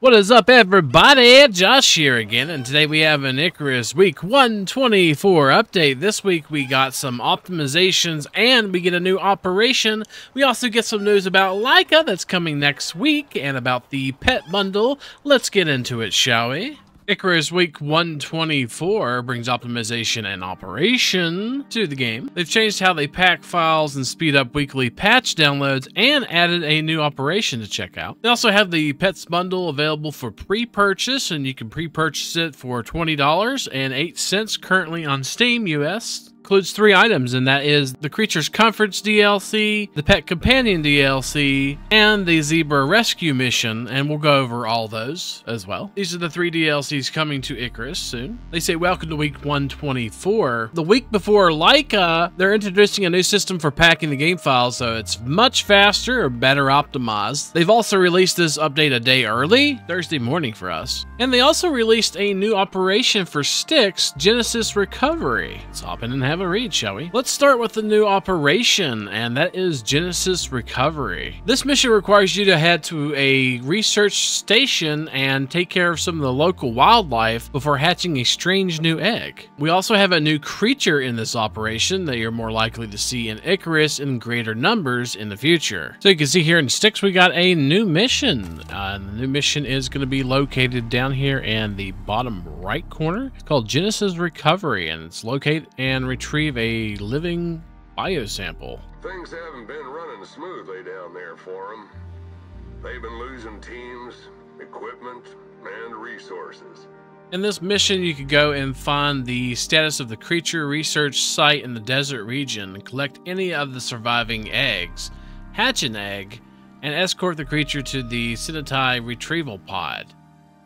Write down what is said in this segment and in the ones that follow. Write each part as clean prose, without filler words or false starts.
What is up, everybody? Josh here again, and today we have an Icarus Week 124 update. This week we got some optimizations, and we get a new operation. We also get some news about Laika that's coming next week, and about the pet bundle. Let's get into it, shall we? Icarus Week 124 brings optimization and operation to the game. They've changed how they pack files and speed up weekly patch downloads and added a new operation to check out. They also have the Pets Bundle available for pre-purchase, and you can pre-purchase it for $20.08 currently on Steam US. Includes 3 items, and that is the Creatures Comforts DLC, the Pet Companion DLC, and the Zebra Rescue Mission, and we'll go over all those as well. These are the 3 DLCs coming to Icarus soon. They say, welcome to Week 124. The week before Laika, they're introducing a new system for packing the game files, so it's much faster or better optimized. They've also released this update a day early, Thursday morning for us. And they also released a new operation for Styx Genesis Recovery. Let's hop in and have a read, shall we? Let's start with the new operation, and that is Genesis Recovery. This mission requires you to head to a research station and take care of some of the local wildlife before hatching a strange new egg. We also have a new creature in this operation that you're more likely to see in Icarus in greater numbers in the future. So you can see here in Styx we got a new mission. The new mission is going to be located down here in the bottom right corner. It's called Genesis Recovery, and it's locate and retrieve a living biosample. Things haven't been running smoothly down there for them. They've been losing teams, equipment, and resources. In this mission, you could go and find the status of the creature research site in the desert region, collect any of the surviving eggs, hatch an egg, and escort the creature to the Sinatai retrieval pod.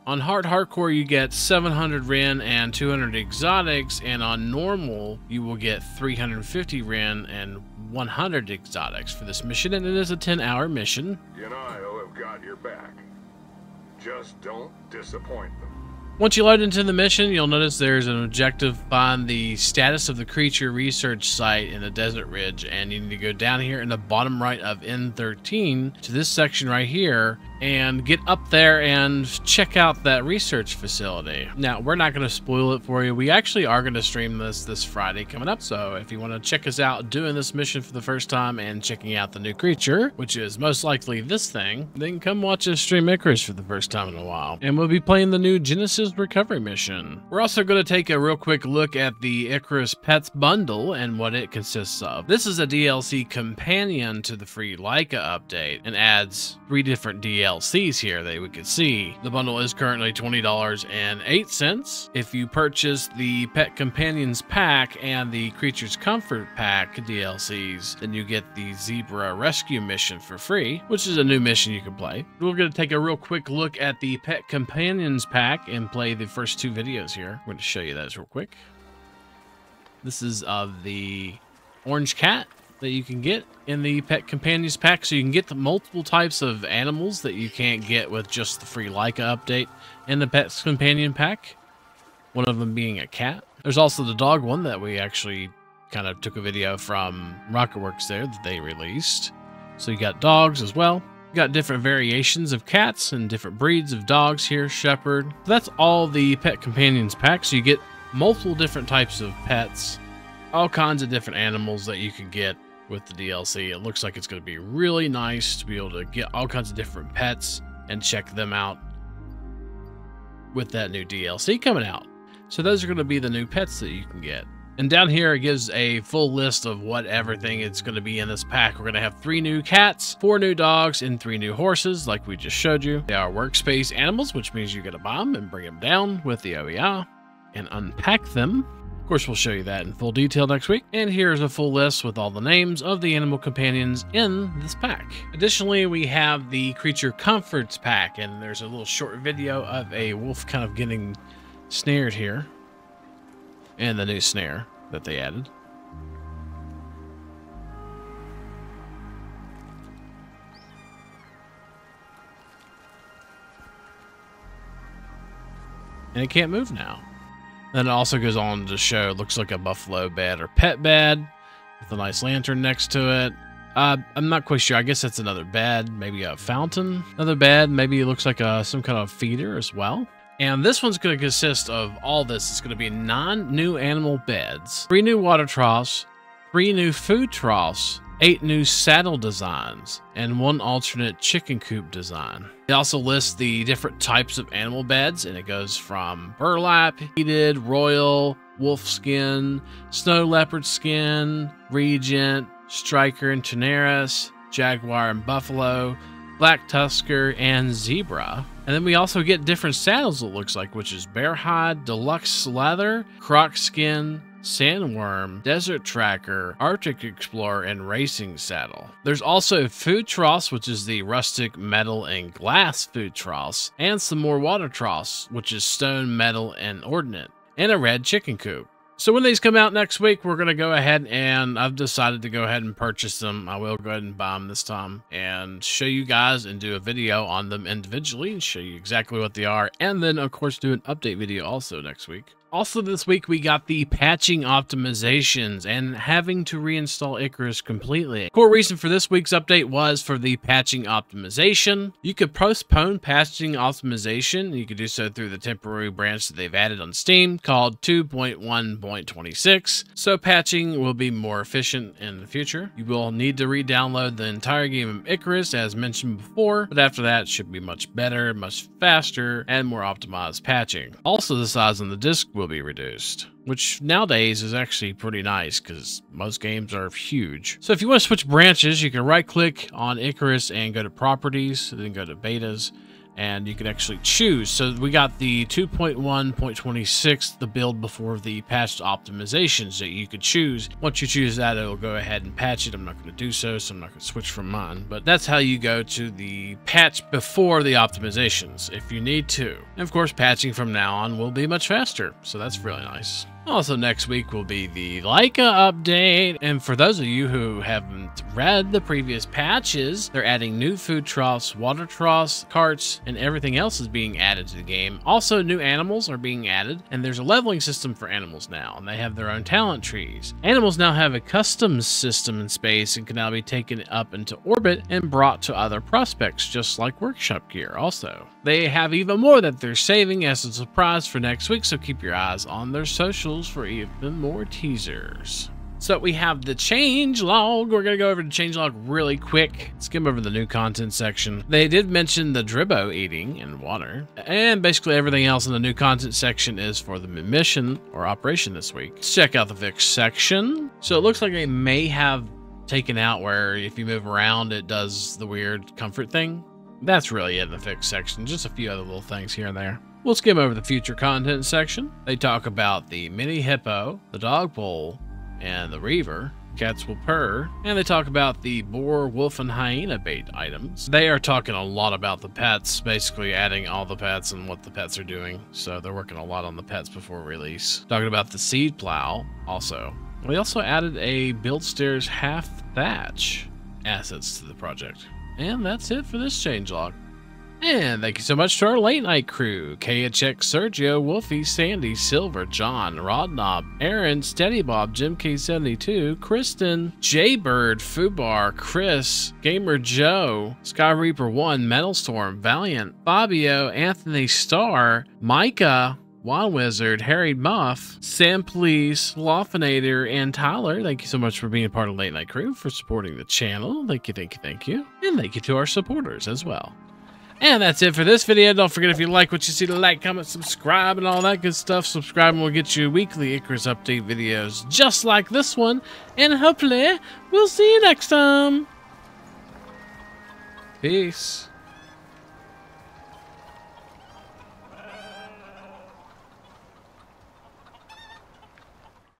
On Hardcore, you get 700 Ren and 200 Exotics, and on Normal, you will get 350 Ren and 100 Exotics for this mission, and it is a 10-hour mission. You and I have got your back. Just don't disappoint them. Once you load into the mission, you'll notice there's an objective, find the status of the creature research site in the Desert Ridge, and you need to go down here in the bottom right of N13 to this section right here and get up there and check out that research facility. Now, we're not going to spoil it for you. We actually are going to stream this Friday coming up, so if you want to check us out doing this mission for the first time and checking out the new creature, which is most likely this thing, then come watch us stream Icarus for the first time in a while. And we'll be playing the new Genesis Recovery mission. We're also going to take a real quick look at the Icarus Pets Bundle and what it consists of. This is a DLC companion to the free Laika update and adds 3 different DLCs here that we can see. The bundle is currently $20.08. If you purchase the Pet Companions Pack and the Creatures Comfort Pack DLCs, then you get the Zebra Rescue Mission for free, which is a new mission you can play. We're going to take a real quick look at the Pet Companions Pack and play the first 2 videos here. We're going to show you those real quick. This is of the orange cat that you can get in the Pet Companions Pack, so you can get the multiple types of animals that you can't get with just the free Laika update in the Pet Companion Pack, one of them being a cat. There's also the dog one that we actually kind of took a video from Rocketworks there that they released. So you got dogs as well. Got different variations of cats and different breeds of dogs here, shepherd. That's all the Pet Companions Pack, so you get multiple different types of pets, all kinds of different animals that you can get with the DLC. It looks like it's going to be really nice to be able to get all kinds of different pets and check them out with that new DLC coming out. So those are going to be the new pets that you can get. And down here, it gives a full list of what everything is going to be in this pack. We're going to have 3 new cats, 4 new dogs, and 3 new horses, like we just showed you. They are workspace animals, which means you get to buy them and bring them down with the OEA and unpack them. Of course, we'll show you that in full detail next week. And here's a full list with all the names of the animal companions in this pack. Additionally, we have the Creature Comforts Pack, and there's a little short video of a wolf kind of getting snared here, and the new snare that they added. And it can't move now. Then it also goes on to show, looks like a buffalo bed or pet bed with a nice lantern next to it. I'm not quite sure. I guess that's another bed, maybe a fountain. Another bed, maybe it looks like some kind of feeder as well. And this one's going to consist of all this. It's going to be 9 new animal beds, 3 new water troughs, 3 new food troughs, 8 new saddle designs, and 1 alternate chicken coop design. It also lists the different types of animal beds, and it goes from burlap, heated, royal, wolf skin, snow leopard skin, regent, striker and Taneris, jaguar and buffalo, black tusker, and zebra. And then we also get different saddles, it looks like, which is bear hide, deluxe leather, croc skin, sandworm, desert tracker, arctic explorer, and racing saddle. There's also food troughs, which is the rustic metal and glass food troughs, and some more water troughs, which is stone, metal, and ordnance, and a red chicken coop. So when these come out next week, we're going to go ahead and I've decided to go ahead and purchase them. I will go ahead and buy them this time and show you guys and do a video on them individually and show you exactly what they are. And then, of course, do an update video also next week. Also this week, we got the patching optimizations and having to reinstall Icarus completely. Core reason for this week's update was for the patching optimization. You could postpone patching optimization. You could do so through the temporary branch that they've added on Steam called 2.1.26. So patching will be more efficient in the future. You will need to re-download the entire game of Icarus as mentioned before, but after that it should be much better, much faster, and more optimized patching. Also the size on the disc will be reduced, which nowadays is actually pretty nice because most games are huge. So if you want to switch branches, you can right click on Icarus and go to properties, then go to betas, and you can actually choose. So we got the 2.1.26, the build before the patched optimizations that you could choose. Once you choose that, it'll go ahead and patch it. I'm not going to do so, so I'm not going to switch from mine. But that's how you go to the patch before the optimizations, if you need to. And of course, patching from now on will be much faster, so that's really nice. Also next week will be the Laika update, and for those of you who haven't read the previous patches, they're adding new food troughs, water troughs, carts, and everything else is being added to the game. Also new animals are being added, and there's a leveling system for animals now, and they have their own talent trees. Animals now have a customs system in space and can now be taken up into orbit and brought to other prospects, just like workshop gear also. They have even more that they're saving as a surprise for next week, so keep your eyes on their socials for even more teasers. So we have the changelog. We're going to go over the changelog really quick. Skim over the new content section. They did mention the Dribbo eating and water. And basically everything else in the new content section is for the mission or operation this week. Let's check out the Vix section. So it looks like they may have taken out where if you move around, it does the weird comfort thing. That's really it in the Vix section. Just a few other little things here and there. We'll skim over the future content section. They talk about the mini hippo, the dog bowl, and the reaver. Cats will purr. And they talk about the boar, wolf, and hyena bait items. They are talking a lot about the pets, basically adding all the pets and what the pets are doing. So they're working a lot on the pets before release. Talking about the seed plow also. We also added a build stairs half thatch assets to the project. And that's it for this changelog. And thank you so much to our late night crew, KHX, Sergio, Wolfie, Sandy, Silver, John, Rodnob, Aaron, Steady Bob, Jim K72, Kristen, Jaybird, Fubar, Chris, Gamer Joe, Sky Reaper 1, Metalstorm, Valiant, Fabio, Anthony Starr, Micah, Wild Wizard, Harry Muff, Sam Please, Slothinator, and Tyler. Thank you so much for being a part of Late Night Crew, for supporting the channel. Thank you, thank you, thank you. And thank you to our supporters as well. And that's it for this video. Don't forget, if you like what you see, to like, comment, subscribe, and all that good stuff. Subscribe and we'll get you weekly Icarus update videos just like this one. And hopefully, we'll see you next time. Peace.